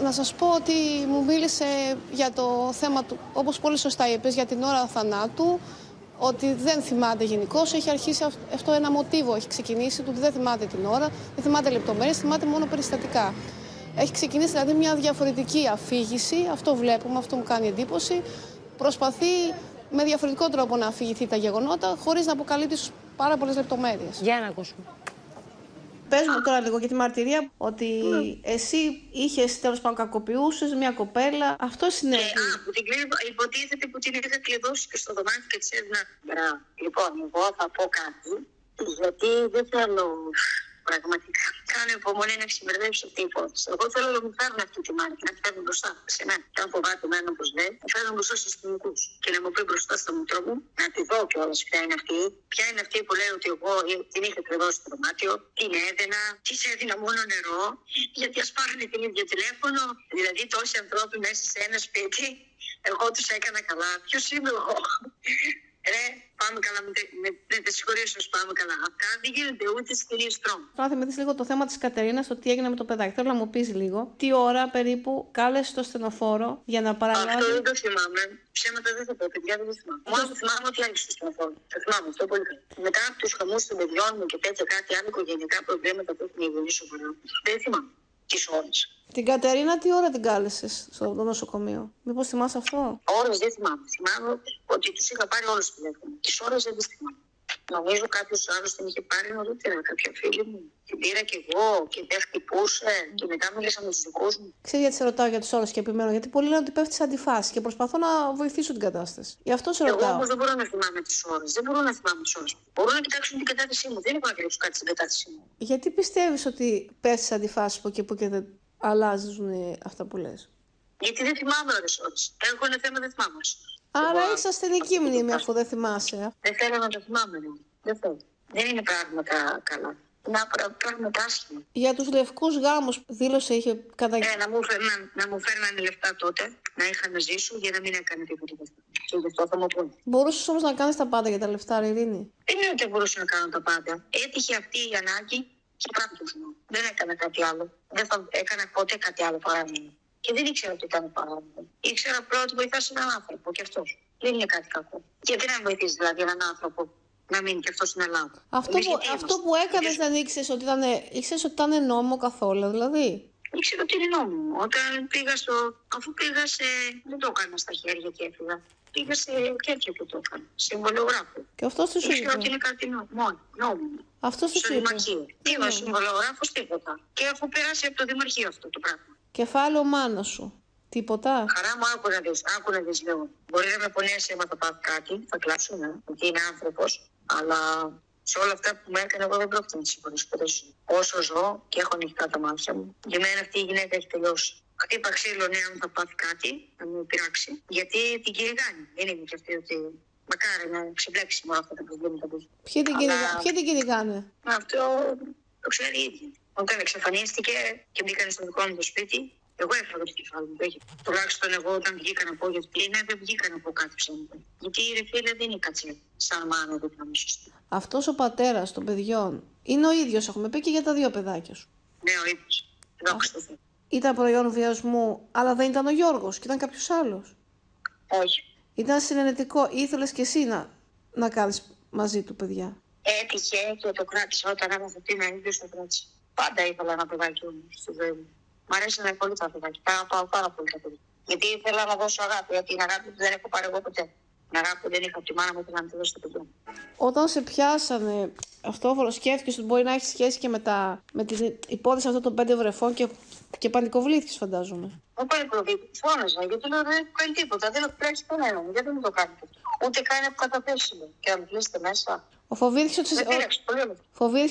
Να σας πω ότι μου μίλησε για το θέμα του, όπως πολύ σωστά είπες, για την ώρα θανάτου, ότι δεν θυμάται γενικώς, έχει αρχίσει αυτό ένα μοτίβο, έχει ξεκινήσει, ότι δεν θυμάται την ώρα, δεν θυμάται λεπτομέρειες, θυμάται μόνο περιστατικά. Έχει ξεκινήσει δηλαδή μια διαφορετική αφήγηση, αυτό βλέπουμε, αυτό μου κάνει εντύπωση. Προσπαθεί με διαφορετικό τρόπο να αφηγηθεί τα γεγονότα, χωρίς να αποκαλύπτει πάρα πολλές λεπτομέρειες. Για να ακούσουμε. Πες μου τώρα λίγο για τη μαρτυρία, ότι εσύ είχες, τέλος πάντων, κακοποιούσες μια κοπέλα. Αυτό συνέβη. Που την κλέβω, υποτίθεται που την είχα κλειδώσει και στο δωμάτιο και της έδινα. Λοιπόν, εγώ θα πω κάτι, γιατί δεν θέλω πραγματικά. Κάνω υπομονή να ξεμπερδέψω την υπόθεση. Εγώ θέλω να μου φέρουν αυτή τη μάρτυρα, να τη φέρουν μπροστά σε μένα. Και αν φοβάται με έναν πως δεν, να φέρουν μπροστά στους αστυνομικούς. Και να μου πει μπροστά στο μητρό μου, να τη δω κιόλας ποια είναι αυτή. Ποια είναι αυτή που λέει ότι εγώ την είχα κρυβώσει στο δωμάτιο, την έδαινα, τη έδινα μόνο νερό, γιατί ας πάρουν την ίδια τηλέφωνο. Δηλαδή τόσοι ανθρώποι μέσα σε ένα σπίτι, εγώ τους έκανα καλά. Ποιος είμαι εγώ? Ρε, πάμε καλά, μην τα συγχωρήσω, πάμε καλά. Αυτά δεν γίνονται ούτε στην ίδια στρώμα. Θέλω να θυμηθείς λίγο το θέμα της Κατερίνας, το τι έγινε με το παιδάκι. Θέλω να μου πεις λίγο τι ώρα περίπου κάλεσε το στενοφόρο για να παραλάβει. Αυτό δεν το θυμάμαι. Ψέματα δεν θα πω, παιδιά, δεν το θυμάμαι. Μόνο θυμάμαι ότι άγγιξε το στενοφόρο. Το θυμάμαι αυτό πολύ καλά. Μετά από τους χαμούς των παιδιών μου και τέτοια κάτι άλλο οικογενειακά προβλήματα που έχουν οι γονείς σου, δεν θυμάμαι τις ώρες. Την Κατερίνα τι ώρα την κάλεσες στο νοσοκομείο? Μήπως θυμάσαι αυτό? Ώρες δεν θυμάμαι. Θυμάμαι ότι τους είχα πάρει όλους τηλέφωνο. Τις ώρες δεν τις θυμάμαι. Νομίζω κάποιος άλλος την είχε πάρει νωρίτερα, κάποια φίλη μου. Την πήρα κι εγώ και δεν χτυπούσε. Και μετά μίλησα με τους δικούς μου. Ξέρεις γιατί σε ρωτάω για τις ώρες και επιμένω? Γιατί πολλοί λένε ότι πέφτει σε αντιφάσεις και προσπαθώ να βοηθήσω την κατάσταση. Γι' αυτό σε ρωτάω. Εγώ όμως δεν μπορώ να θυμάμαι τις ώρες. Δεν μπορώ να θυμάμαι τις ώρες. Μπορώ να κοιτάξω την κατάστασή μου. Δεν έχω να κρύψω κάτι στην κατάστασή μου. Γιατί πιστεύεις ότι πέφτει σε αντιφάσεις που και που και δεν αλλάζουν αυτά που λες? Γιατί δεν θυμάμαι ώρες. Έχω ένα θέμα, δεν θυμάμαι. Άρα είσαι ασθενική μνήμη, αφού δεν θυμάσαι. Δεν θέλω να το θυμάμαι. Δεν θέλω. Δεν είναι πράγματα καλά. Να πράγματα άσχημα. Για τους λευκούς γάμους δήλωσε είχε καταγγείλει. Να μου φέρνανε λεφτά τότε, να είχα να ζήσω για να μην έκανε τίποτα. Και γι' αυτό θα μου πούνε. Μπορούσες όμως να κάνεις τα πάντα για τα λεφτά, Ειρήνη? Δεν είναι ότι μπορούσα να κάνω τα πάντα. Έτυχε αυτή η ανάγκη. Και δεν έκανα κάτι άλλο. Δεν θα έκανα ποτέ κάτι άλλο παράδειγμα. Και δεν ήξερα ότι ήταν παράδειγμα. Ήξερα πρώτα ότι βοηθάς έναν άνθρωπο και αυτός. Δεν είναι κάτι κακό. Γιατί να βοηθείς δηλαδή έναν άνθρωπο να μείνει και αυτός στην Ελλάδα? Αυτό που έκανες δεν ήξερες ότι ήταν νόμο καθόλου, δηλαδή? Ήξερα ότι είναι νόμο. Όταν πήγα στο. Αφού πήγα σε. Δεν το έκανα στα χέρια και έφυγα. Πήγα σε τέτοιο που το έκανα. Συμβολογράφο. Και αυτό σου είπε? Ήξερα ότι είναι κάτι νόμο. Αυτό σου είπε. Τι είμαι συμβολογράφο, τίποτα. Και έχω περάσει από το Δημαρχείο αυτό το πράγμα. Κεφάλαιο μάνα σου. Τίποτα. Χαρά μου, άκου να δεις λίγο. Μπορεί να με πονέσει άμα θα πάω κάτι, θα κλάψω, ναι, γιατί είναι άνθρωπος. Αλλά σε όλα αυτά που με έκανε, εγώ δεν πρόκειται να τη συγχωρήσω. Όσο ζω και έχω ανοιχτά τα μάτια μου, για μένα αυτή η γυναίκα έχει τελειώσει. Χτύπα ξύλο, ναι, αν θα πάθει κάτι, να μου πειράξει. Γιατί την κυριγάνει. Δεν είναι και αυτή ότι. Μακάρι να ξεμπλέξει μόνο αυτά τα προβλήματα που έχει. Ποιοι την κυριγάνε? Αυτό το ξέρει η ίδια. Όταν εξαφανίστηκε και μπήκανε στο δικό μου το σπίτι, εγώ έφαγα το κεφάλι μου. Τουλάχιστον εγώ όταν βγήκα να πω για την δεν βγήκα να πω κάτι ψέματα. Γιατί η ρεφίλα δεν είναι κατσέ, σαν μάνα δεν ήταν σωστή. Αυτός ο πατέρας των παιδιών είναι ο ίδιος, έχουμε πει και για τα δύο παιδάκια σου? Ναι, ο ίδιος. Ήταν προϊόν βιασμού, αλλά δεν ήταν ο Γιώργος και ήταν κάποιος άλλος? Όχι. Ήταν συνενετικό, ήθελες και εσύ να κάνεις μαζί του παιδιά? Έτυχε και το κράτησα όταν έμαθα ότι είναι ίδιος το κράτησα. Πάντα ήθελα ένα παιδάκι μου στη ζωή μου. Μ' αρέσει να είναι πολύ τα παιδάκι. Πάω πάρα πολύ τα παιδάκι. Γιατί ήθελα να δώσω αγάπη, γιατί την αγάπη δεν έχω πάρει εγώ ποτέ. Την αγάπη δεν είχα από τη μάνα μου να τη δώσω το παιδί μου. Όταν σε πιάσανε, αυτόφορο σκέφτηκες ότι μπορεί να έχει σχέση και με την υπόθεση αυτών των 5 βρεφών και πανικοβλήθηκες, φαντάζομαι. Μου πανικοβλήθηκες, φώναζα, γιατί λέω δεν κάνει τίποτα, δεν εκπλέξει κανέναν, γιατί δεν το κάνει. Ούτε κάνει από καταπέσιμο. Και αν κλείσετε μέσα. Φοβήθηκες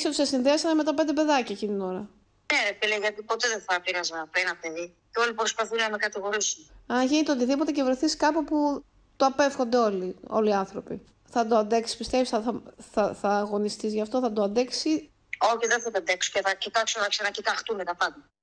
ότι σε συνδέσανε με τα 5 παιδάκια εκείνη την ώρα. Ναι, ρε φίλε, γιατί ποτέ δεν θα πείραζα από ένα παιδί. Και όλοι προσπαθούν να με κατηγορήσουν. Αν γίνει το οτιδήποτε και βρεθεί κάπου που το απέφχονται όλοι οι άνθρωποι. Θα το αντέξει, πιστεύεις, θα αγωνιστείς γι' αυτό, θα το αντέξει? Όχι, δεν θα το αντέξω και θα κοιτάξω να ξανακοιταχτούμε τα πάντα.